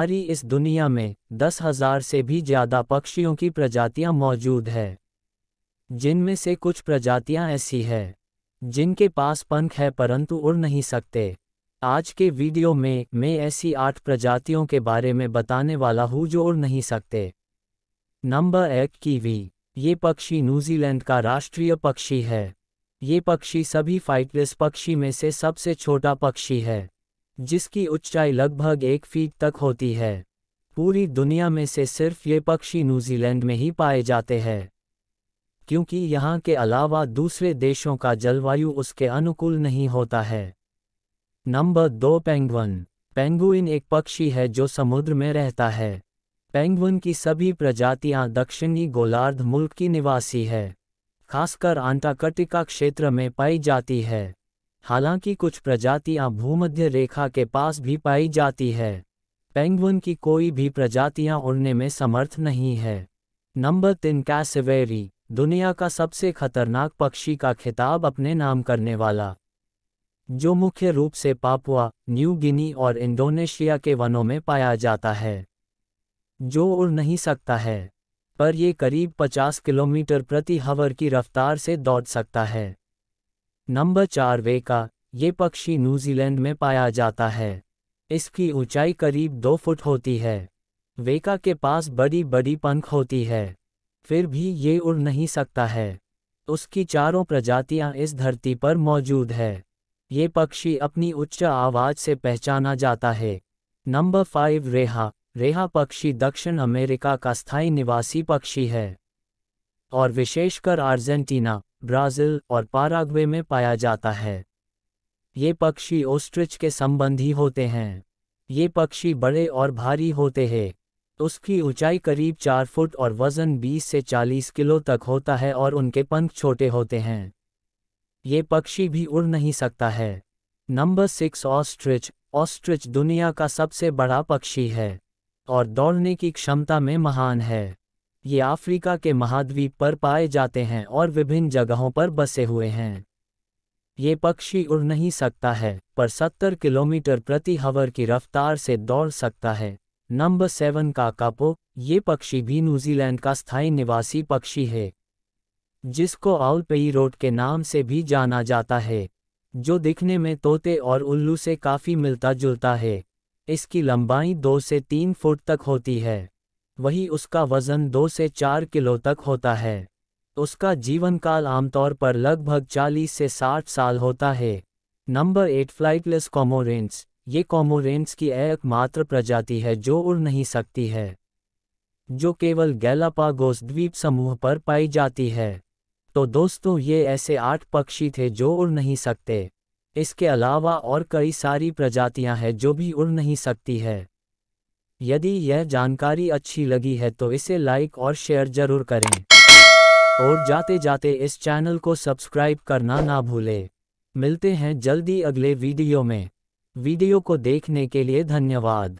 हमारी इस दुनिया में 10,000 से भी ज़्यादा पक्षियों की प्रजातियां मौजूद है, जिनमें से कुछ प्रजातियां ऐसी है जिनके पास पंख है परंतु उड़ नहीं सकते। आज के वीडियो में मैं ऐसी 8 प्रजातियों के बारे में बताने वाला हूँ जो उड़ नहीं सकते। Number 1 kiwi. ये पक्षी न्यूजीलैंड का राष्ट्रीय पक्षी है। ये पक्षी सभी फाइटलेस पक्षी में से सबसे छोटा पक्षी है, जिसकी ऊंचाई लगभग 1 फीट तक होती है। पूरी दुनिया में से सिर्फ ये पक्षी न्यूजीलैंड में ही पाए जाते हैं, क्योंकि यहाँ के अलावा दूसरे देशों का जलवायु उसके अनुकूल नहीं होता है। Number 2 penguin. पेंगुइन एक पक्षी है जो समुद्र में रहता है। पेंगुइन की सभी प्रजातियाँ दक्षिणी गोलार्ध मुल्क की निवासी है, खासकर अंटार्कटिका क्षेत्र में पाई जाती है। हालांकि कुछ प्रजातियां भूमध्य रेखा के पास भी पाई जाती है। पेंगुइन की कोई भी प्रजातियां उड़ने में समर्थ नहीं है। Number 3 cassowary. दुनिया का सबसे खतरनाक पक्षी का खिताब अपने नाम करने वाला, जो मुख्य रूप से पापुआ न्यू गिनी और इंडोनेशिया के वनों में पाया जाता है, जो उड़ नहीं सकता है, पर ये करीब 50 किलोमीटर प्रति आवर की रफ्तार से दौड़ सकता है। नंबर 4 वेका। ये पक्षी न्यूजीलैंड में पाया जाता है। इसकी ऊंचाई करीब 2 फुट होती है। वेका के पास बड़ी बड़ी पंख होती है, फिर भी ये उड़ नहीं सकता है। उसकी 4 प्रजातियां इस धरती पर मौजूद है। ये पक्षी अपनी उच्च आवाज से पहचाना जाता है। नंबर 5 रेहा। रेहा पक्षी दक्षिण अमेरिका का स्थायी निवासी पक्षी है और विशेषकर अर्जेंटीना, ब्राज़ील और पाराग्वे में पाया जाता है। ये पक्षी ऑस्ट्रिच के संबंधी होते हैं। ये पक्षी बड़े और भारी होते हैं। उसकी ऊंचाई करीब 4 फुट और वज़न 20 से 40 किलो तक होता है और उनके पंख छोटे होते हैं। ये पक्षी भी उड़ नहीं सकता है। Number 6 ostrich. ऑस्ट्रिच दुनिया का सबसे बड़ा पक्षी है और दौड़ने की क्षमता में महान है। ये अफ्रीका के महाद्वीप पर पाए जाते हैं और विभिन्न जगहों पर बसे हुए हैं। ये पक्षी उड़ नहीं सकता है, पर 70 किलोमीटर प्रति आवर की रफ्तार से दौड़ सकता है। Number 7 kakapo. ये पक्षी भी न्यूजीलैंड का स्थायी निवासी पक्षी है, जिसको ऑल्पई रोड के नाम से भी जाना जाता है, जो दिखने में तोते और उल्लू से काफ़ी मिलता जुलता है। इसकी लंबाई 2 से 3 फुट तक होती है, वही उसका वज़न 2 से 4 किलो तक होता है। उसका जीवनकाल आमतौर पर लगभग 40 से 60 साल होता है। Number 8 flightless cormorants. ये कॉमोरेन्ट्स की एकमात्र प्रजाति है जो उड़ नहीं सकती है, जो केवल गैलापागोस द्वीप समूह पर पाई जाती है। तो दोस्तों, ये ऐसे 8 पक्षी थे जो उड़ नहीं सकते। इसके अलावा और कई सारी प्रजातियां हैं जो भी उड़ नहीं सकती है। यदि यह जानकारी अच्छी लगी है तो इसे लाइक और शेयर जरूर करें, और जाते जाते इस चैनल को सब्सक्राइब करना ना भूलें। मिलते हैं जल्दी अगले वीडियो में। वीडियो को देखने के लिए धन्यवाद।